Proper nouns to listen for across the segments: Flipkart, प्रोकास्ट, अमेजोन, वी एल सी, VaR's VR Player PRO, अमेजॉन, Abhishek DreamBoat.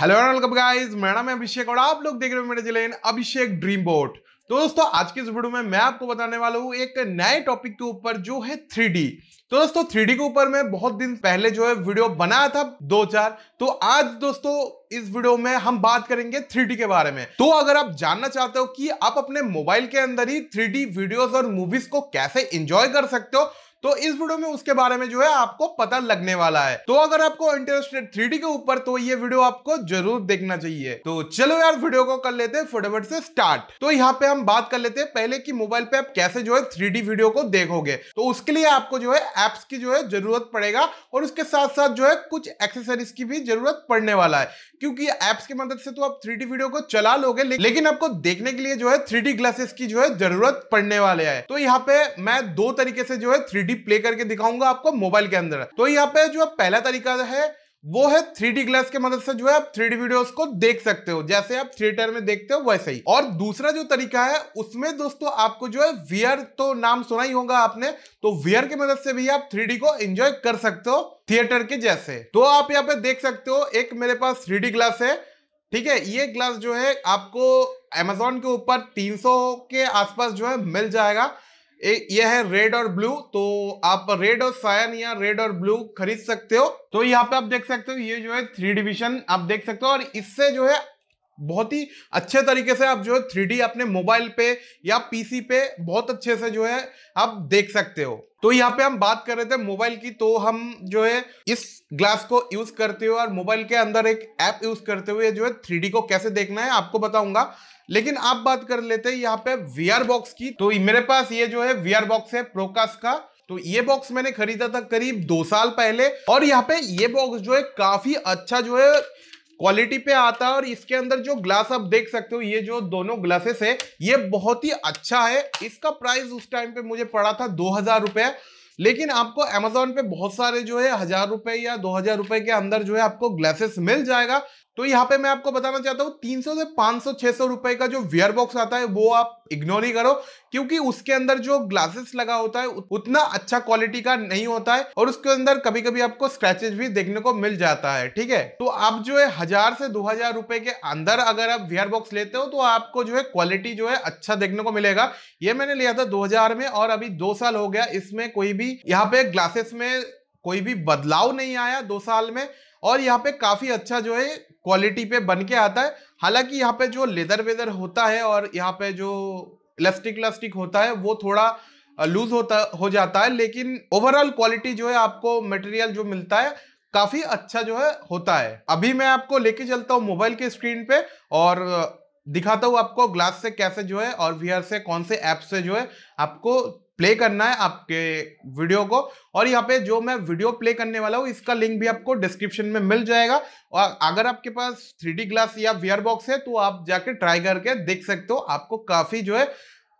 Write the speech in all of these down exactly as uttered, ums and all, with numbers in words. Hello and welcome guys, मेरा नाम है अभिषेक और आप लोग देख रहे हो मेरे चैनल अभिषेक ड्रीम बोट। तो दोस्तों आज के इस वीडियो में मैं आपको बताने वाला हूँ एक नए टॉपिक के ऊपर जो है थ्री डी। तो दोस्तों थ्री डी के ऊपर मैं बहुत दिन पहले जो है वीडियो बनाया था दो चार, तो आज दोस्तों इस वीडियो में हम बात करेंगे थ्री डी के बारे में। तो अगर आप जानना चाहते हो कि आप अपने मोबाइल के अंदर ही थ्री डी वीडियोस और मूवीज को कैसे एंजॉय कर सकते हो तो इस वीडियो में उसके बारे में जो है आपको पता लगने वाला है। तो अगर आपको इंटरेस्टेड थ्री डी के ऊपर तो ये वीडियो आपको जरूर देखना चाहिए। तो चलो यार वीडियो को कर लेते हैं फटाफट से स्टार्ट। तो यहाँ पे हम बात कर लेते हैं पहले कि मोबाइल पे आप कैसे जो है थ्री डी वीडियो को देखोगे। तो उसके लिए आपको जो है एप्स की जो है जरूरत पड़ेगा और उसके साथ साथ जो है कुछ एक्सेसरीज की भी जरूरत पड़ने वाला है, क्योंकि एप्स की मदद से तो आप थ्री डी वीडियो को चला लोगे लेकिन आपको देखने के लिए जो है थ्री डी ग्लासेस की जो है जरूरत पड़ने वाले है। तो यहाँ पे मैं दो तरीके से जो है थ्री डी प्ले करके दिखाऊंगा आपको मोबाइल के अंदर। तो यहाँ पे जो पहला तरीका है वो है थ्री डी ग्लास के मदद से जो है आप थ्री डी वीडियोस को देख सकते हो, जैसे आप थिएटर में देखते हो वैसे ही। और दूसरा जो तरीका है उसमें दोस्तों आपको जो है वीआर तो नाम सुना ही होगा आपने, तो वीआर के मदद से भी आप थ्री डी को एंजॉय कर सकते हो थिएटर के जैसे। तो आप यहाँ पे देख सकते हो एक मेरे पास थ्री डी ग्लास है, ठीक है। ये ग्लास जो है आपको अमेजोन के ऊपर तीन सौ के आसपास जो है मिल जाएगा। ये है रेड और ब्लू, तो आप रेड और सायन या रेड और ब्लू खरीद सकते हो। तो यहाँ पे आप देख सकते हो ये जो है थ्री डी विजन आप देख सकते हो, और इससे जो है बहुत ही अच्छे तरीके से आप जो है थ्री डी अपने मोबाइल पे या पीसी पे बहुत अच्छे से जो है आप देख सकते हो। तो यहाँ पे हम बात कर रहे थे मोबाइल की, तो हम जो है इस ग्लास को यूज करते हुए और मोबाइल के अंदर एक ऐप यूज करते हुए जो है थ्री डी को कैसे देखना है आपको बताऊंगा। लेकिन आप बात कर लेते हैं यहाँ पे वीआर बॉक्स की। तो मेरे पास ये जो है वीआर बॉक्स है प्रोकास्ट का। तो ये बॉक्स मैंने खरीदा था करीब दो साल पहले, और यहाँ पे ये बॉक्स जो है काफी अच्छा जो है क्वालिटी पे आता है। और इसके अंदर जो ग्लास आप देख सकते हो, ये जो दोनों ग्लासेस है ये बहुत ही अच्छा है। इसका प्राइस उस टाइम पे मुझे पड़ा था दो हजार रुपये, लेकिन आपको अमेजोन पे बहुत सारे जो है हजार रुपए या दो हजार रुपए के अंदर जो है आपको ग्लासेस मिल जाएगा। तो यहाँ पे मैं आपको बताना चाहता हूँ तीन सौ से पाँच सौ छह सौ रुपए का जो वीआर बॉक्स आता है वो आप इग्नोर ही करो, क्योंकि उसके अंदर जो ग्लासेस लगा होता है उतना अच्छा क्वालिटी का नहीं होता है और उसके अंदर कभी कभी आपको स्क्रैचेस भी देखने को मिल जाता है, ठीक है। तो आप जो है हजार से दो हजार रुपए के अंदर अगर आप वीआर बॉक्स लेते हो तो आपको जो है क्वालिटी जो है अच्छा देखने को मिलेगा। ये मैंने लिया था दो हजार में और अभी दो साल हो गया, इसमें कोई भी यहाँ पे ग्लासेस में कोई भी बदलाव नहीं आया दो साल में, और यहाँ पे काफी अच्छा जो है क्वालिटी पे बन के आता है। हालांकि यहाँ पे जो लेदर वेदर होता है और यहाँ पे जो इलास्टिक इलास्टिक होता है वो थोड़ा लूज होता हो जाता है, लेकिन ओवरऑल क्वालिटी जो है आपको मटेरियल जो मिलता है काफी अच्छा जो है होता है। अभी मैं आपको लेके चलता हूँ मोबाइल के स्क्रीन पे और दिखाता हूँ आपको ग्लास से कैसे जो है और वीआर से कौन से ऐप से जो है आपको प्ले करना है आपके वीडियो को। और यहाँ पे जो मैं वीडियो प्ले करने वाला हूँ इसका लिंक भी आपको डिस्क्रिप्शन में मिल जाएगा, और अगर आपके पास थ्री डी ग्लास या वीआर बॉक्स है तो आप जाके ट्राई करके देख सकते हो। आपको काफी जो है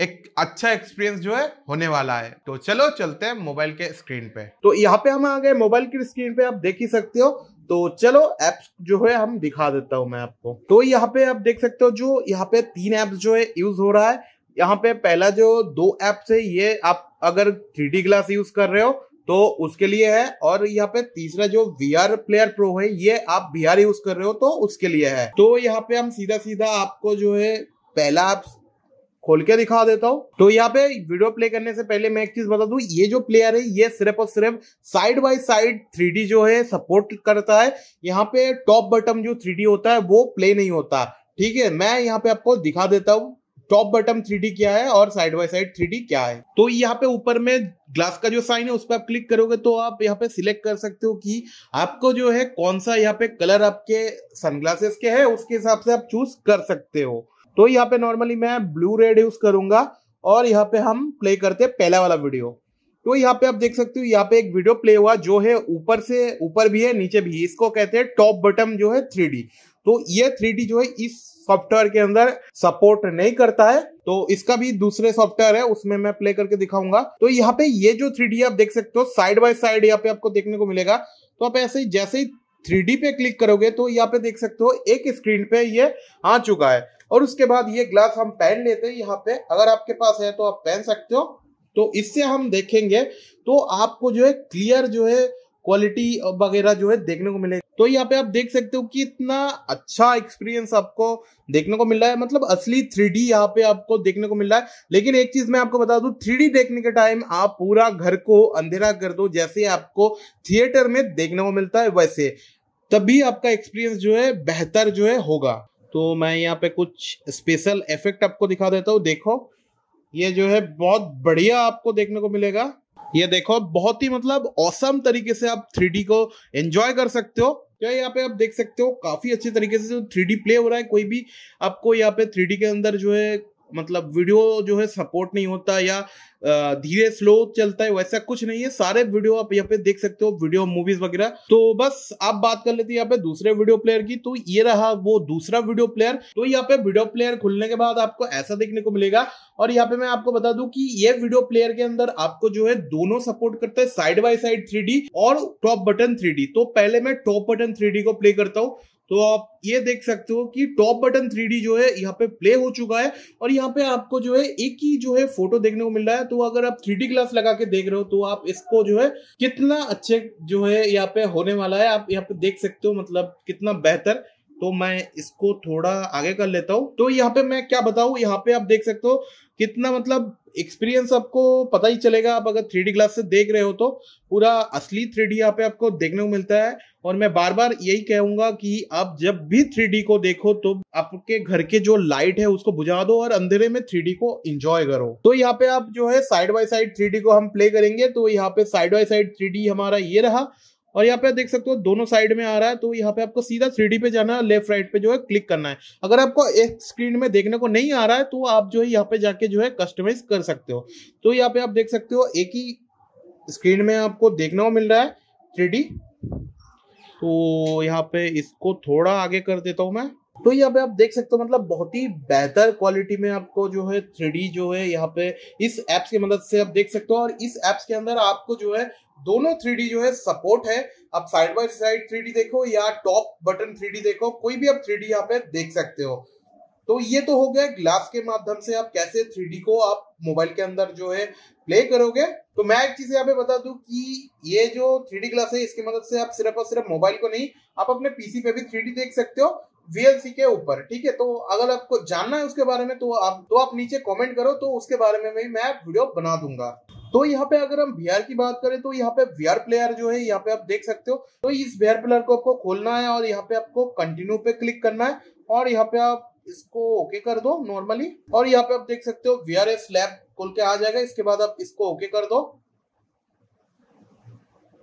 एक अच्छा एक्सपीरियंस जो है होने वाला है। तो चलो चलते हैं मोबाइल के स्क्रीन पे। तो यहाँ पे हम आ गए मोबाइल की स्क्रीन पे, आप देख ही सकते हो। तो चलो एप्स जो है हम दिखा देता हूँ मैं आपको। तो यहाँ पे आप देख सकते हो जो यहाँ पे तीन एप्स जो है यूज हो रहा है। यहाँ पे पहला जो दो ऐप्स है ये आप अगर थ्री डी ग्लास यूज कर रहे हो तो उसके लिए है, और यहाँ पे तीसरा जो वीआर प्लेयर प्रो है ये आप वीआर यूज कर रहे हो तो उसके लिए है। तो यहाँ पे हम सीधा सीधा आपको जो है पहला ऐप खोल के दिखा देता हूँ। तो यहाँ पे वीडियो प्ले करने से पहले मैं एक चीज बता दूं, ये जो प्लेयर है ये सिर्फ और सिर्फ side by side three D जो है सपोर्ट करता है। यहाँ पे टॉप बटन जो थ्री डी होता है वो प्ले नहीं होता, ठीक है। मैं यहाँ पे आपको दिखा देता हूँ टॉप बटन थ्री डी क्या है और side by side three D क्या है। तो यहाँ पे ऊपर में ग्लास का जो साइन है उस पर आप क्लिक करोगे तो आप यहाँ पे सिलेक्ट कर सकते हो कि आपको जो है कौन सा यहाँ पे कलर आपके सनग्लासेस के है, उसके हिसाब से आप चूज कर सकते हो। तो यहाँ पे नॉर्मली मैं ब्लू रेड यूज करूंगा और यहाँ पे हम प्ले करते हैं पहला वाला वीडियो। तो यहाँ पे आप देख सकते हो यहाँ पे एक वीडियो प्ले हुआ जो है ऊपर से ऊपर भी है नीचे भी, इसको कहते हैं टॉप बटन जो है थ्री डी। तो ये थ्री डी जो है इस सॉफ्टवेयर के अंदर सपोर्ट नहीं करता है, तो इसका भी दूसरे सॉफ्टवेयर है उसमें मैं प्ले करके दिखाऊंगा। तो यहाँ पे ये जो थ्री डी आप देख सकते हो साइड बाय साइड यहाँ पे आपको देखने को मिलेगा। तो आप ऐसे ही जैसे ही थ्री डी पे क्लिक करोगे तो यहाँ पे देख सकते हो एक स्क्रीन पे ये आ चुका है। और उसके बाद ये ग्लास हम पहन लेते हैं, यहाँ पे अगर आपके पास है तो आप पहन सकते हो। तो इससे हम देखेंगे तो आपको जो है क्लियर जो है क्वालिटी वगैरह जो है देखने को मिलेगा। तो यहाँ पे आप देख सकते हो कि इतना अच्छा एक्सपीरियंस आपको देखने को मिल रहा है, मतलब असली थ्री डी यहाँ पे आपको देखने को मिल रहा है। लेकिन एक चीज मैं आपको बता दूं, थ्री डी देखने के टाइम आप पूरा घर को अंधेरा कर दो, जैसे आपको थिएटर में देखने को मिलता है वैसे, तभी आपका एक्सपीरियंस जो है बेहतर जो है होगा। तो मैं यहाँ पे कुछ स्पेशल इफेक्ट आपको दिखा देता हूँ। देखो ये जो है बहुत बढ़िया आपको देखने को मिलेगा। ये देखो बहुत ही मतलब ऑसम तरीके से आप थ्री डी को एंजॉय कर सकते हो। क्या यहाँ पे आप देख सकते हो काफी अच्छे तरीके से थ्री डी प्ले हो रहा है। कोई भी आपको यहाँ पे थ्री डी के अंदर जो है मतलब वीडियो जो है सपोर्ट नहीं होता या धीरे स्लो चलता है, वैसा कुछ नहीं है। सारे वीडियो आप यहाँ पे देख सकते हो, वीडियो मूवीज वगैरह। तो बस आप बात कर लेते हैं यहाँ पे दूसरे वीडियो प्लेयर की। तो ये रहा वो दूसरा वीडियो प्लेयर। तो यहाँ पे वीडियो प्लेयर खुलने के बाद आपको ऐसा देखने को मिलेगा। और यहाँ पे मैं आपको बता दूं कि ये वीडियो प्लेयर के अंदर आपको जो है दोनों सपोर्ट करता है, side by side three D और टॉप बटन थ्री डी। तो पहले मैं टॉप बटन थ्री डी को प्ले करता हूँ। तो आप ये देख सकते हो कि टॉप बटन थ्री डी जो है यहाँ पे प्ले हो चुका है और यहाँ पे आपको जो है एक ही जो है फोटो देखने को मिल रहा है। तो अगर आप थ्री डी ग्लास लगा के देख रहे हो तो आप इसको जो है कितना अच्छे जो है यहाँ पे होने वाला है, आप यहाँ पे देख सकते हो, मतलब कितना बेहतर। तो मैं इसको थोड़ा आगे कर लेता हूँ। तो यहाँ पे मैं क्या बताऊँ, यहाँ पे आप देख सकते हो कितना मतलब एक्सपीरियंस आपको पता ही चलेगा। आप अगर थ्री डी ग्लास से देख रहे हो तो पूरा असली थ्री डी यहाँ पे आपको देखने को मिलता है। और मैं बार बार यही कहूंगा कि आप जब भी थ्री डी को देखो तो आपके घर के जो लाइट है उसको बुझा दो और अंधेरे में थ्री डी को एंजॉय करो। तो यहाँ पे आप जो है side by side three D को हम प्ले करेंगे। तो यहाँ पे side by side three D हमारा ये रहा और यहाँ पे आप देख सकते हो दोनों साइड में आ रहा है। तो यहाँ पे आपको सीधा थ्री डी पे जाना है, लेफ्ट राइट पे जो है क्लिक करना है। अगर आपको एक स्क्रीन में देखने को नहीं आ रहा है तो आप जो है यहाँ पे जाके जो है कस्टमाइज कर सकते हो। तो यहाँ पे आप देख सकते हो एक ही स्क्रीन में आपको देखने को मिल रहा है थ्री डी। तो यहाँ पे इसको थोड़ा आगे कर देता हूँ मैं। तो यहाँ पे आप देख सकते हो मतलब बहुत ही बेहतर क्वालिटी में आपको जो है थ्री डी जो है यहाँ पे इस एप्स की मदद से आप देख सकते हो। और इस एप्स के अंदर आपको जो है दोनों थ्री डी जो है सपोर्ट है। आप side by side three D देखो या टॉप बटन थ्री डी देखो, कोई भी आप थ्री डी यहाँ पे देख सकते हो। तो ये तो हो गया ग्लास के माध्यम से आप कैसे थ्री डी को आप मोबाइल के अंदर जो है प्ले करोगे। तो मैं एक चीज यहाँ पे बता दूं कि ये जो थ्री डी ग्लास है इसकी मदद से आप सिर्फ और सिर्फ मोबाइल को नहीं, आप अपने पीसी पे भी थ्री डी देख सकते हो वी एल सी के ऊपर, ठीक है। तो अगर आपको जानना है उसके बारे में तो आप तो आप नीचे कमेंट करो, तो उसके बारे में भी मैं वीडियो बना दूंगा। तो यहाँ पे अगर हम वी आर की बात करें तो यहाँ पे वी आर प्लेयर जो है यहाँ पे आप देख सकते हो। तो इस वी आर प्लेयर को आपको खोलना है और यहाँ पे आपको कंटिन्यू पे क्लिक करना है और यहाँ पे आप इसको ओके कर दो नॉर्मली। और यहाँ पे आप देख सकते हो वी आर एस लैब खोल के आ जाएगा। इसके बाद आप इसको ओके कर दो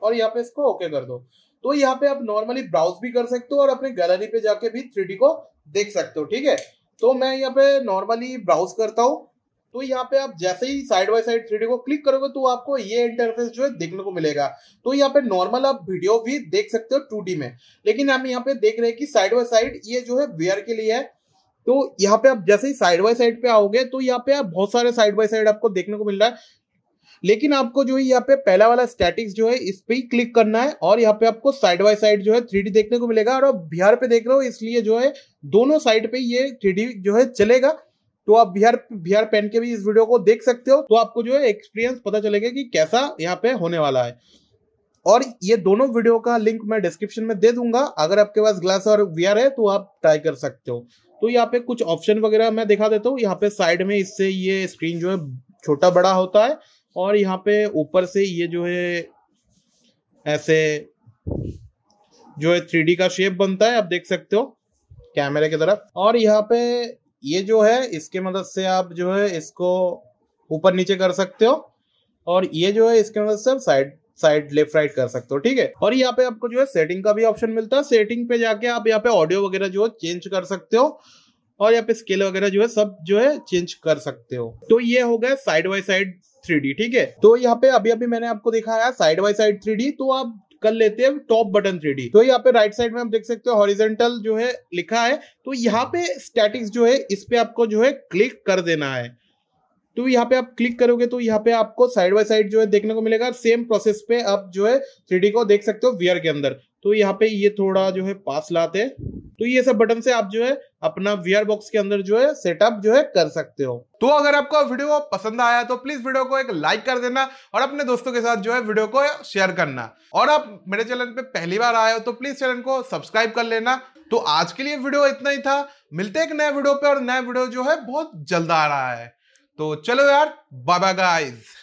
और यहाँ पे इसको ओके कर दो। तो यहाँ पे आप नॉर्मली ब्राउज भी कर सकते हो और अपने गैलरी पे जाके भी थ्री डी को देख सकते हो, ठीक है। तो मैं यहाँ पे नॉर्मली ब्राउज करता हूँ। तो यहाँ पे आप जैसे ही side by side three D को क्लिक करोगे तो आपको ये इंटरफेस जो है देखने को मिलेगा। तो यहाँ पे नॉर्मल आप वीडियो भी देख सकते हो टू डी में, लेकिन हम यहाँ पे देख रहे हैं कि साइड बाय साइड ये जो है वी आर के लिए है। तो यहाँ पे आप जैसे ही साइड बाय साइड पे आओगे तो यहाँ पे आप बहुत सारे साइड बाय साइड आपको देखने को मिल रहा है। लेकिन आपको जो है यहाँ पे पहला वाला स्टैटिक्स जो है इस पे ही क्लिक करना है और यहाँ पे आपको साइड बाय साइड जो है थ्री डी देखने को मिलेगा। और आप वी आर पे देख रहे हो इसलिए जो है दोनों साइड पे ये थ्री डी जो है चलेगा। तो आप V R V R pen के भी इस वीडियो को देख सकते हो। तो आपको जो है एक्सपीरियंस पता चलेगा कि कैसा यहाँ पे होने वाला है। और ये दोनों वीडियो का लिंक मैं डिस्क्रिप्शन में दे दूंगा। अगर आपके पास ग्लास और वी आर है तो आप ट्राई कर सकते हो। तो यहाँ पे कुछ ऑप्शन वगैरह मैं दिखा देता हूँ। यहाँ पे साइड में इससे ये स्क्रीन जो है छोटा बड़ा होता है और यहाँ पे ऊपर से ये जो है ऐसे जो है थ्री डी का शेप बनता है, आप देख सकते हो कैमरे की तरफ। और यहाँ पे ये जो है इसके मदद से आप जो है इसको ऊपर नीचे कर सकते हो और ये जो है इसके मदद से आप साइड साइड लेफ्ट राइट कर सकते हो, ठीक है। और यहाँ पे आपको जो है सेटिंग का भी ऑप्शन मिलता है। सेटिंग पे जाके आप यहाँ पे ऑडियो वगैरह जो है चेंज कर सकते हो और यहाँ पे स्केल वगैरह जो है सब जो है चेंज कर सकते हो। तो ये हो गया side by side three D, ठीक है। तो यहाँ पे अभी अभी मैंने आपको दिखाया side by side three D. तो आप कर लेते हैं टॉप बटन थ्री डी। तो यहाँ पे राइट साइड में आप देख सकते हो हॉरिजेंटल जो है लिखा है। तो यहाँ पे स्टैटिक्स जो है इस पे आपको जो है क्लिक कर देना है। तो यहाँ पे आप क्लिक करोगे तो यहाँ पे आपको साइड बाय साइड जो है देखने को मिलेगा। सेम प्रोसेस पे आप जो है थ्री डी को देख सकते हो वी आर के अंदर। तो यहाँ पे ये थोड़ा जो है पास लाते हैं। तो ये सब बटन से आप जो है अपना वीआर बॉक्स के अंदर जो है सेटअप जो है कर सकते हो। तो अगर आपको वीडियो पसंद आया तो प्लीज वीडियो को एक लाइक कर देना और अपने दोस्तों के साथ जो है वीडियो को शेयर करना, और आप मेरे चैनल पे पहली बार आए हो तो प्लीज चैनल को सब्सक्राइब कर लेना। तो आज के लिए वीडियो इतना ही था, मिलते हैं एक नए वीडियो पे, और नया वीडियो जो है बहुत जल्द आ रहा है। तो चलो यार, बाय बाय गाइस।